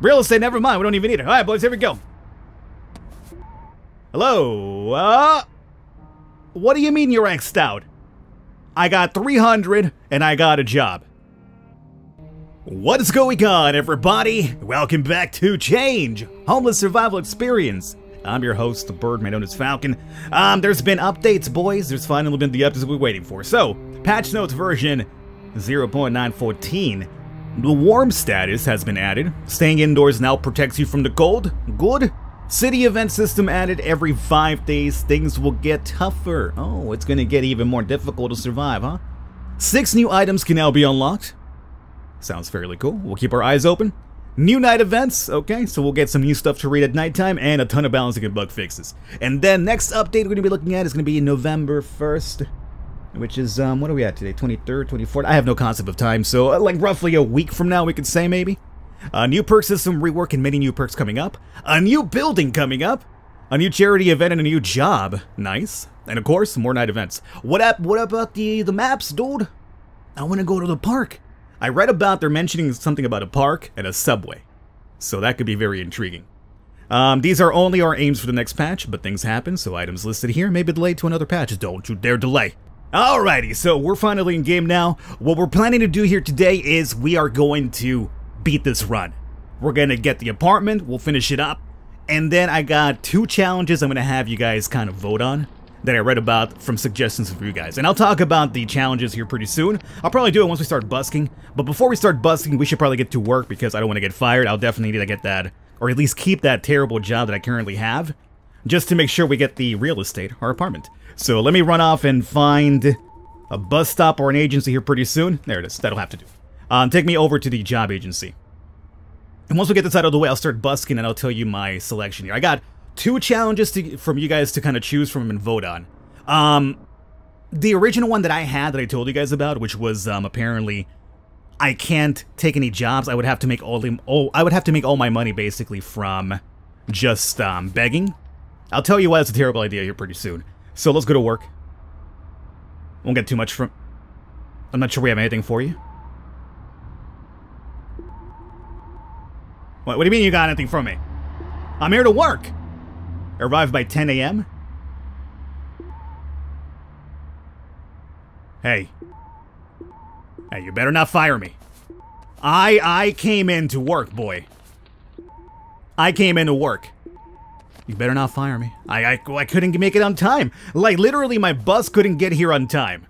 Real estate, never mind. We don't even need it. All right, boys, here we go. Hello? What do you mean you're exed out? I got 300 and I got a job. What is going on, everybody? Welcome back to Change! Homeless Survival Experience. I'm your host, the Birdman, known as Falcon. There's been updates, boys. There's finally been the updates we've been waiting for. So, Patch Notes version 0.914. The warm status has been added. Staying indoors now protects you from the cold. Good. City event system added every 5 days. Things will get tougher. Oh, it's gonna get even more difficult to survive, huh? 6 new items can now be unlocked. Sounds fairly cool. We'll keep our eyes open. New night events, okay, so we'll get some new stuff to read at nighttime and a ton of balancing and bug fixes. And then next update we're gonna be looking at is gonna be November 1st. Which is, what are we at today? 23rd, 24th? I have no concept of time, so like roughly a week from now we could say maybe. A new perk system rework and many new perks coming up. A new building coming up. A new charity event and a new job. Nice. And of course, more night events. What about the maps, dude? I want to go to the park. I read about they're mentioning something about a park and a subway. So that could be very intriguing. These are only our aims for the next patch, but things happen, so items listed here may be delayed to another patch. Don't you dare delay. Alrighty, so we're finally in game now. What we're planning to do here today is we are going to beat this run. We're going to get the apartment, we'll finish it up, and then I got 2 challenges I'm going to have you guys kind of vote on that I read about from suggestions for you guys. And I'll talk about the challenges here pretty soon. I'll probably do it once we start busking, but before we start busking, we should probably get to work because I don't want to get fired. I'll definitely need to get that, or at least keep that terrible job that I currently have, just to make sure we get the real estate, our apartment. So let me run off and find a bus stop or an agency here pretty soon. There it is. That'll have to do. Take me over to the job agency. And once we get this out of the way, I'll start busking and I'll tell you my selection here. I got 2 challenges from you guys to kind of choose from and vote on. The original one that I had that I told you guys about, which was apparently I can't take any jobs. I would have to make all my money basically from just begging. I'll tell you why it's a terrible idea here pretty soon. So let's go to work. Won't get too much from... I'm not sure we have anything for you. What do you mean you got anything from me? I'm here to work! Arrive by 10 a.m.? Hey. Hey, you better not fire me. I came in to work, boy. I came in to work. You better not fire me. I couldn't make it on time. Like, literally, my bus couldn't get here on time.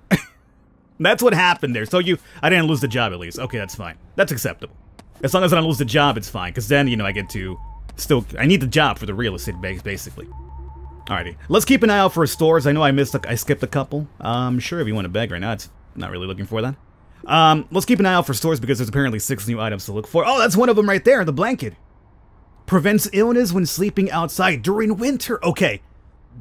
That's what happened there. So I didn't lose the job at least. Okay, that's fine. That's acceptable. As long as I don't lose the job, it's fine. Because then, you know, I get to still... I need the job for the real estate base, basically. Alrighty. Let's keep an eye out for stores. I know I skipped a couple. Sure, if you want to beg right now, it's not really looking for that. Let's keep an eye out for stores because there's apparently 6 new items to look for. Oh, that's one of them right there, the blanket. Prevents illness when sleeping outside during winter. Okay,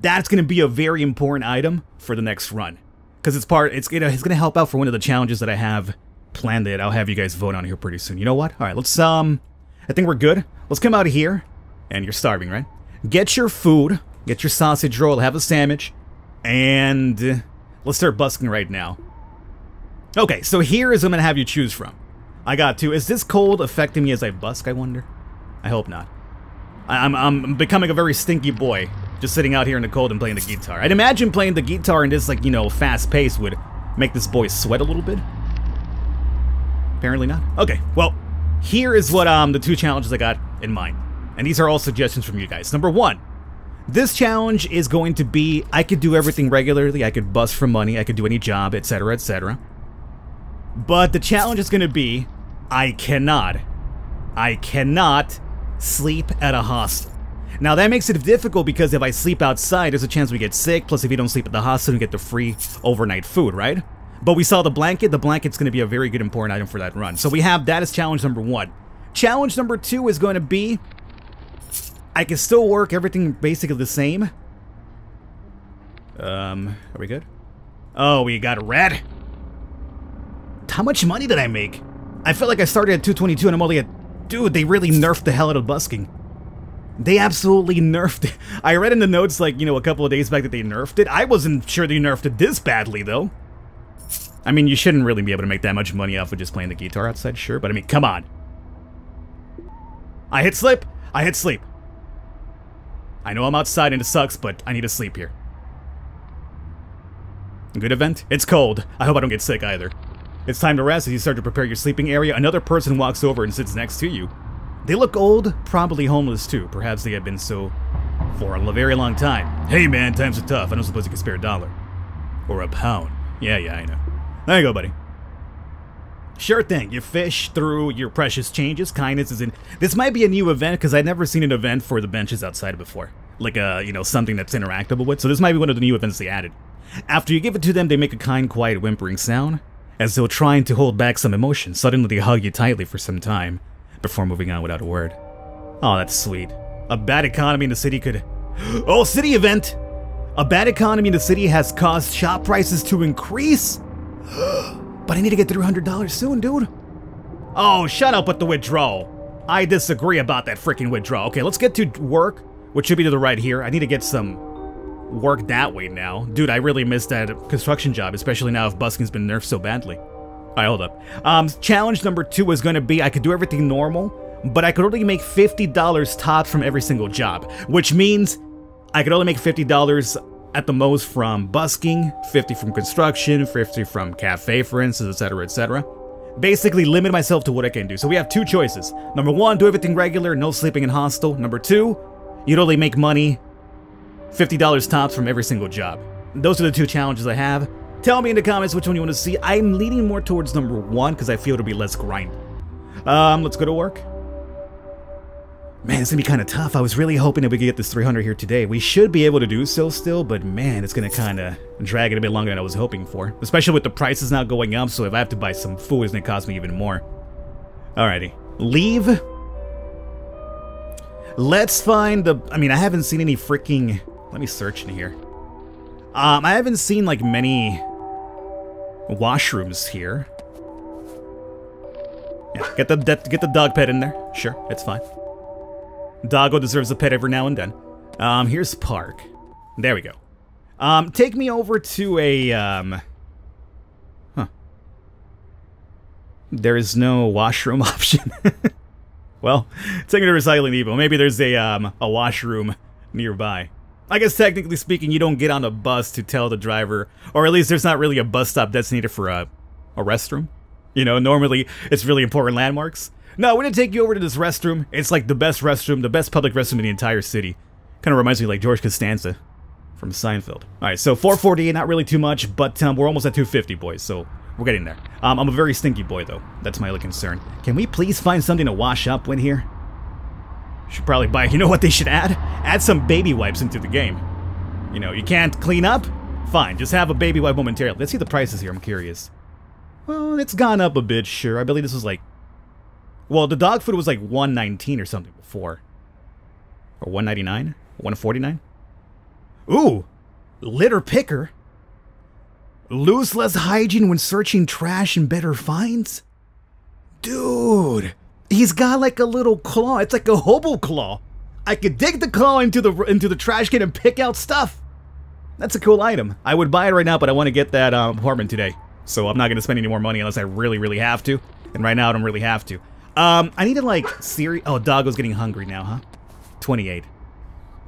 that's going to be a very important item for the next run. Because it's going to help out for one of the challenges that I have planned that I'll have you guys vote on here pretty soon. You know what? All right, let's, I think we're good. Let's come out of here. And you're starving, right? Get your food. Get your sausage roll. Have a sandwich. And let's start busking right now. Okay, so here is what I'm going to have you choose from. I got 2. Is this cold affecting me as I busk, I wonder? I hope not. I'm becoming a very stinky boy, just sitting out here in the cold and playing the guitar. I'd imagine playing the guitar in this, like, you know, fast pace would make this boy sweat a little bit. Apparently not. Okay, well, here is what the 2 challenges I got in mind. And these are all suggestions from you guys. Number 1, this challenge is going to be, I could do everything regularly, I could bust for money, I could do any job, etc., etc. But the challenge is going to be, I cannot sleep at a hostel. Now that makes it difficult because if I sleep outside, there's a chance we get sick. Plus, if you don't sleep at the hostel, you get the free overnight food, right? But we saw the blanket. The blanket's going to be a very good important item for that run. So we have that as challenge number 1. Challenge number 2 is going to be I can still work everything basically the same. Are we good? Oh, we got a red. How much money did I make? I felt like I started at 222 and I'm only at... Dude, they really nerfed the hell out of busking. They absolutely nerfed it. I read in the notes, like, you know, a couple of days back that they nerfed it. I wasn't sure they nerfed it this badly, though. I mean, you shouldn't really be able to make that much money off of just playing the guitar outside, sure. But, I mean, come on. I hit sleep. I hit sleep. I know I'm outside and it sucks, but I need to sleep here. Good event? It's cold. I hope I don't get sick either. It's time to rest. As you start to prepare your sleeping area, another person walks over and sits next to you. They look old, probably homeless too. Perhaps they have been so for a very long time. Hey man, times are tough. I don't suppose you can spare a dollar. Or a pound. Yeah, I know. There you go, buddy. Sure thing. You fish through your precious changes. Kindness is in. This might be a new event because I've never seen an event for the benches outside before. Like a, you know, something that's interactable with. So this might be one of the new events they added. After you give it to them, they make a kind, quiet, whimpering sound, as though trying to hold back some emotion. Suddenly they hug you tightly for some time, before moving on without a word. Oh, that's sweet. A bad economy in the city could... Oh, city event! A bad economy in the city has caused shop prices to increase? But I need to get $300 soon, dude. Oh, shut up with the withdrawal. I disagree about that freaking withdrawal. Okay, let's get to work, which should be to the right here. I need to get some work that way now. Dude, I really missed that construction job, especially now if busking's been nerfed so badly. All right, hold up. Challenge number 2 is going to be I could do everything normal, but I could only make $50 tops from every single job, which means I could only make $50 at the most from busking, $50 from construction, $50 from cafe, for instance, etc., etc. Basically, limit myself to what I can do. So we have two choices. Number 1, do everything regular, no sleeping in hostel. Number 2, you'd only make money $50 tops from every single job. Those are the two challenges I have. Tell me in the comments which one you want to see. I'm leaning more towards number 1 because I feel it'll be less grind. Let's go to work. Man, it's gonna be kind of tough. I was really hoping that we could get this 300 here today. We should be able to do so still, but man, it's gonna kind of drag it a bit longer than I was hoping for. Especially with the prices now going up, so if I have to buy some food, it's gonna cost me even more. Alrighty. Leave. Let's find the... I mean, I haven't seen any freaking... Let me search in here. I haven't seen, like, many washrooms here. Yeah, get the dog pet in there. Sure, it's fine. Doggo deserves a pet every now and then. Here's park. There we go. Take me over to a, Huh. There is no washroom option. Well, take me to Recycling Depot. Maybe there's a washroom nearby. I guess technically speaking, you don't get on a bus to tell the driver, or at least there's not really a bus stop designated for a restroom. You know, normally it's really important landmarks. No, we're gonna take you over to this restroom. It's like the best restroom, the best public restroom in the entire city. Kind of reminds me like George Costanza from Seinfeld. All right, so 448, not really too much, but we're almost at 250, boys, so we're getting there. I'm a very stinky boy, though. That's my only concern. Can we please find something to wash up in here? Should probably buy, you know what they should add? Add some baby wipes into the game. You know, you can't clean up? Fine, just have a baby wipe momentarily. Let's see the prices here, I'm curious. Well, it's gone up a bit, sure. I believe this was like... Well, the dog food was like $1.19 or something before. Or $1.99? $1.49? Ooh! Litter picker? Lose less hygiene when searching trash and better finds? Dude! He's got like a little claw. It's like a hobo claw. I could dig the claw into the trash can and pick out stuff. That's a cool item. I would buy it right now, but I want to get that apartment today. So I'm not going to spend any more money unless I really, really have to. And right now I don't really have to. I need to like Siri. Oh, Doggo's getting hungry now, huh? 28.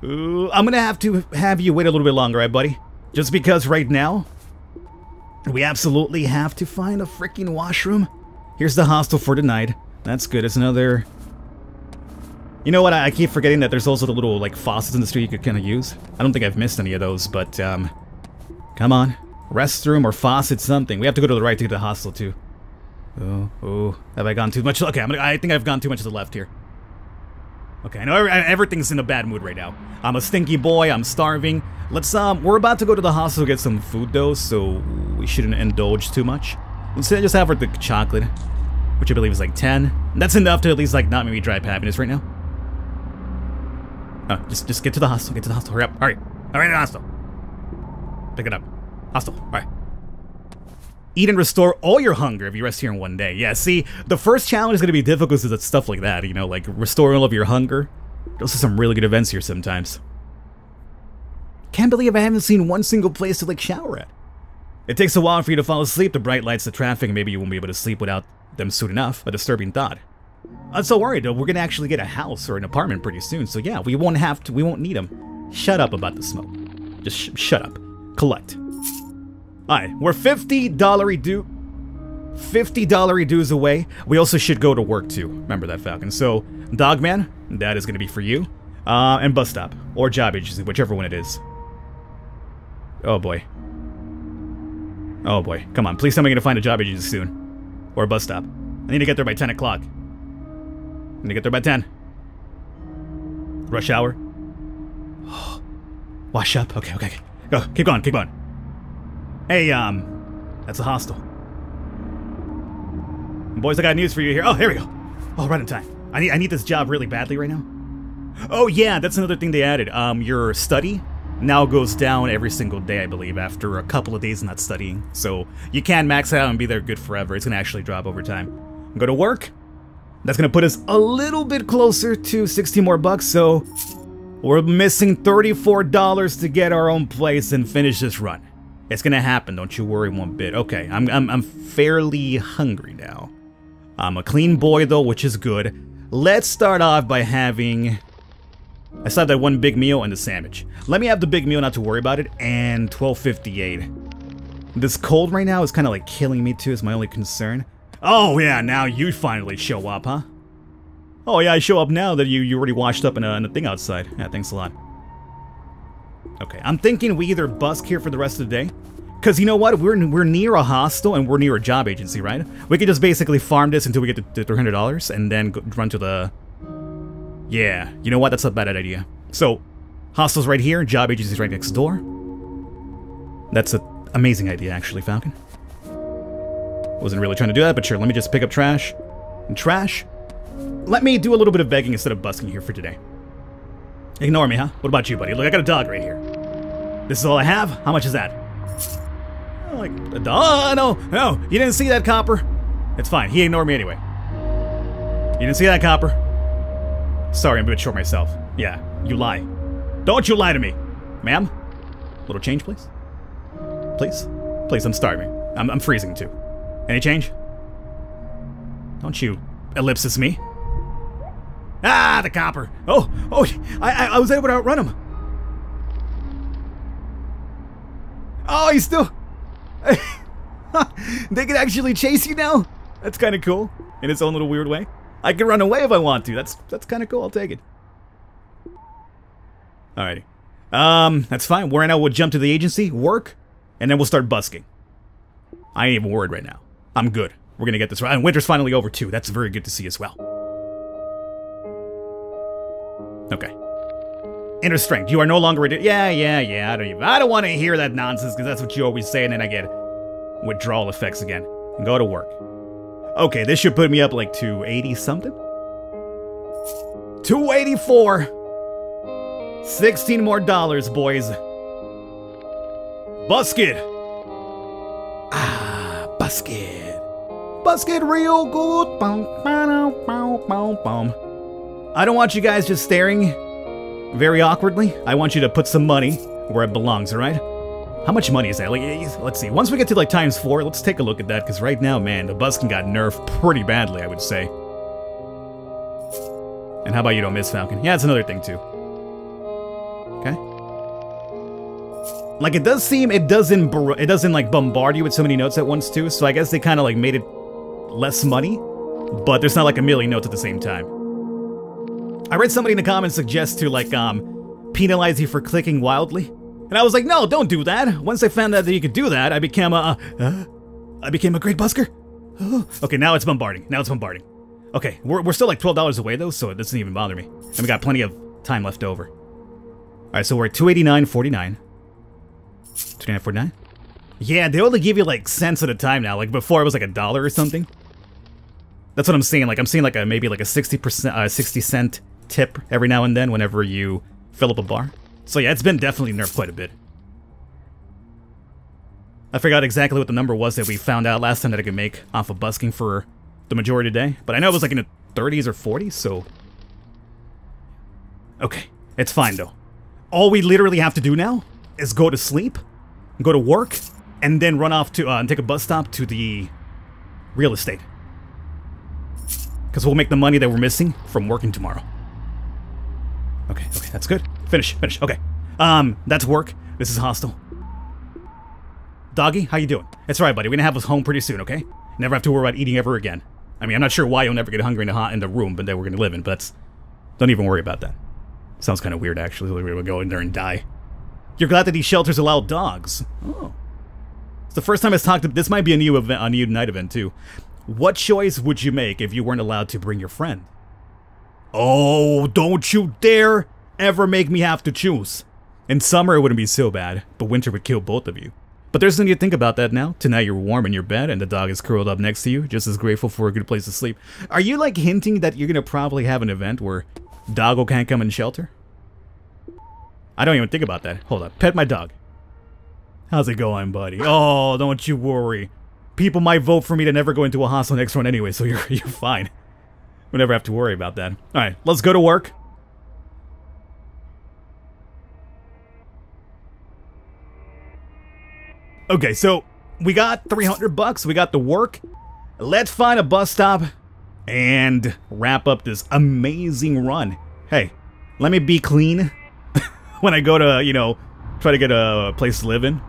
Ooh, I'm gonna have to have you wait a little bit longer, right, buddy? Just because right now we absolutely have to find a freaking washroom. Here's the hostel for tonight. That's good. It's another. You know what? I keep forgetting that there's also the little like faucets in the street you could kind of use. I don't think I've missed any of those, but come on, restroom or faucet, something. We have to go to the right to get to the hostel too. Oh, have I gone too much? Okay, I think I've gone too much to the left here. Okay, I know everything's in a bad mood right now. I'm a stinky boy, I'm starving. Let's, we're about to go to the hostel to get some food though, so we shouldn't indulge too much. Let's just have the chocolate, which I believe is like 10. That's enough to at least, like, not make me drive happiness right now. Oh, just get to the hostel, hurry up. Alright, to the hostel. Pick it up. Hostel, alright. Eat and restore all your hunger if you rest here in one day. Yeah, see, the first challenge is going to be difficult because it's stuff like that, you know, like restore all of your hunger. Those are some really good events here sometimes. Can't believe I haven't seen one single place to, like, shower at. It takes a while for you to fall asleep, the bright lights, the traffic, and maybe you won't be able to sleep without them soon enough. A disturbing thought. I'm so worried. We're gonna actually get a house or an apartment pretty soon, so yeah, we won't have to. We won't need them. Shut up about the smoke. Just shut up. Collect. Alright, we're $50 dues away. We also should go to work too. Remember that, Falcon. So, Dogman, that is gonna be for you. And bus stop or job agency, whichever one it is. Oh boy. Oh boy. Come on, please tell me I'm gonna find a job agency soon, or a bus stop. I need to get there by 10 o'clock. I need to get there by 10. Rush hour. Wash up. Okay, okay, okay. Go. Keep going. Keep going. Hey, that's a hostel. Boys, I got news for you here. Oh, here we go. Oh, right in time. I need this job really badly right now. Oh yeah, that's another thing they added. Your study now goes down every single day, I believe, after a couple of days of not studying. So you can max out and be there good forever. It's gonna actually drop over time. Go to work. That's gonna put us a little bit closer to 60 more bucks. So we're missing $34 to get our own place and finish this run. It's gonna happen, don't you worry one bit. Okay, I'm fairly hungry now. I'm a clean boy though, which is good. Let's start off by having... I still have that one big meal and the sandwich. Let me have the big meal, not to worry about it, and $12.58. This cold right now is kind of like killing me too, is my only concern. Oh yeah, now you finally show up, huh? Oh yeah, I show up now that you already washed up in a thing outside. Yeah, thanks a lot. Okay, I'm thinking we either busk here for the rest of the day, because you know what, we're near a hostel and we're near a job agency, right? We could just basically farm this until we get to $300 and then go, run to the... Yeah, you know what, that's a bad idea. So, hostel's right here, job agency's right next door. That's an amazing idea, actually, Falcon. Wasn't really trying to do that, but sure, let me just pick up trash. And trash? Let me do a little bit of begging instead of busking here for today. Ignore me, huh? What about you, buddy? Look, I got a dog right here. This is all I have? How much is that? Like, a dog? Oh, no, no, you didn't see that, Copper. It's fine, he ignored me anyway. You didn't see that, Copper. Sorry, I'm a bit short myself. Yeah, you lie. Don't you lie to me! Ma'am? Little change, please? Please? Please, I'm starving. I'm freezing, too. Any change? Don't you ellipsis me. Ah, the copper! Oh, oh, I was able to outrun him! Oh, he's still... They can actually chase you now? That's kind of cool, in its own little weird way. I can run away if I want to. That's kind of cool. I'll take it. Alrighty. That's fine. Right now we'll jump to the agency, work, and then we'll start busking. I ain't even worried right now. I'm good. We're gonna get this right. And winter's finally over too. That's very good to see as well. Okay. Inner strength. You are no longer a... Yeah. I don't want to hear that nonsense because that's what you always say, and then I get withdrawal effects again. And go to work. Okay, this should put me up like 280 something. 284. 16 more dollars, boys. Busket. Ah, busket. Busket real good. I don't want you guys just staring very awkwardly. I want you to put some money where it belongs, all right? How much money is that? Let's see. Once we get to like ×4, let's take a look at that, because right now, man, the busking got nerfed pretty badly, I would say. And how about you don't miss, Falcon? Yeah, that's another thing too. Okay. Like, it does seem it doesn't like bombard you with so many notes at once too. So I guess they kind of like made it less money, but there's not like a million notes at the same time. I read somebody in the comments suggest to like penalize you for clicking wildly. And I was like, no, don't do that. Once I found out that you could do that, I became a great busker. Okay, now it's bombarding. Now it's bombarding. Okay, we're still like $12 away though, so it doesn't even bother me. And we got plenty of time left over. All right, so we're at 289.49. 289.49. Yeah, they only give you like cents at a time now. Like before, it was like $1 or something. That's what I'm seeing. Like I'm seeing like a maybe like a 60 cent tip every now and then whenever you fill up a bar. So yeah, it's been definitely nerfed quite a bit. I forgot exactly what the number was that we found out last time that I could make off of busking for the majority of the day, but I know it was like in the 30s or 40s, so... Okay, it's fine though. All we literally have to do now is go to sleep, go to work, and then run off to, and take a bus stop to the real estate. Because we'll make the money that we're missing from working tomorrow. Okay, okay, that's good. Finish, finish, okay. That's work. This is hostile. Doggy, how you doing? It's alright, buddy. We're gonna have us home pretty soon, okay? Never have to worry about eating ever again. I mean, I'm not sure why you'll never get hungry in the room but that we're gonna live in, but that's... Don't even worry about that. Sounds kind of weird, actually. We'll go in there and die. You're glad that these shelters allow dogs. Oh. It's the first time it's talked about... This might be a new night event, too. What choice would you make if you weren't allowed to bring your friend? Oh, don't you dare ever make me have to choose. In summer, it wouldn't be so bad, but winter would kill both of you. But there's no need to think about that now. Tonight you're warm in your bed and the dog is curled up next to you, just as grateful for a good place to sleep. Are you like hinting that you're gonna probably have an event where doggo can't come and shelter? I don't even think about that. Hold up, pet my dog. How's it going, buddy? Oh, don't you worry. People might vote for me to never go into a hostel next one anyway, so you're fine. We'll never have to worry about that. Alright, let's go to work. Okay, so we got 300 bucks. We got the work. Let's find a bus stop and wrap up this amazing run. Hey, let me be clean when I go to, you know, try to get a place to live in.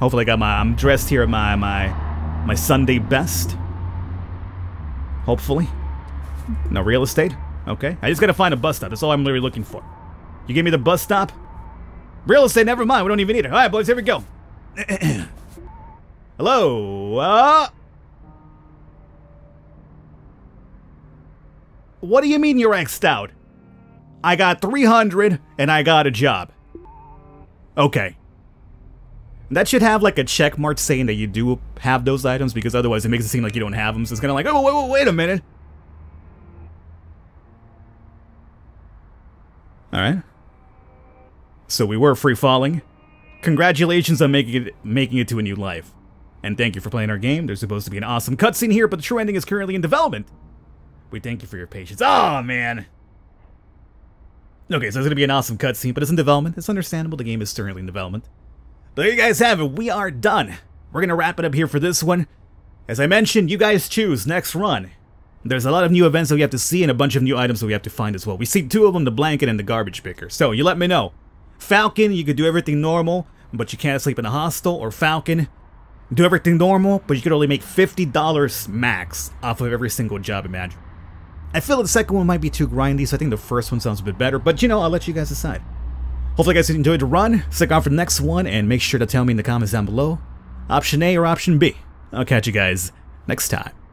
Hopefully I got my, I'm dressed here in my Sunday best. Hopefully. No real estate. Okay. I just got to find a bus stop. That's all I'm really looking for. You give me the bus stop. Real estate, never mind. We don't even need it. All right, boys, here we go. Hello. What do you mean you're X'd out? I got 300 and I got a job. Okay. That should have like a check mark saying that you do have those items, because otherwise it makes it seem like you don't have them. So it's kind of like, oh, wait a minute. All right. So we were free falling. Congratulations on making it to a new life. And thank you for playing our game. There's supposed to be an awesome cutscene here, but the true ending is currently in development. We thank you for your patience. Oh, man. Okay, so it's going to be an awesome cutscene, but it's in development. It's understandable. The game is currently in development. But there you guys have it. We are done. We're going to wrap it up here for this one. As I mentioned, you guys choose next run. There's a lot of new events that we have to see and a bunch of new items that we have to find as well. We see two of them, the blanket and the garbage picker. So you let me know. Falcon, you could do everything normal, but you can't sleep in a hostel. Or Falcon, do everything normal, but you could only make $50 max off of every single job imaginable. I feel the second one might be too grindy, so I think the first one sounds a bit better, but you know, I'll let you guys decide. Hopefully you guys enjoyed the run. Stick on for the next one, and make sure to tell me in the comments down below, option A or option B. I'll catch you guys next time.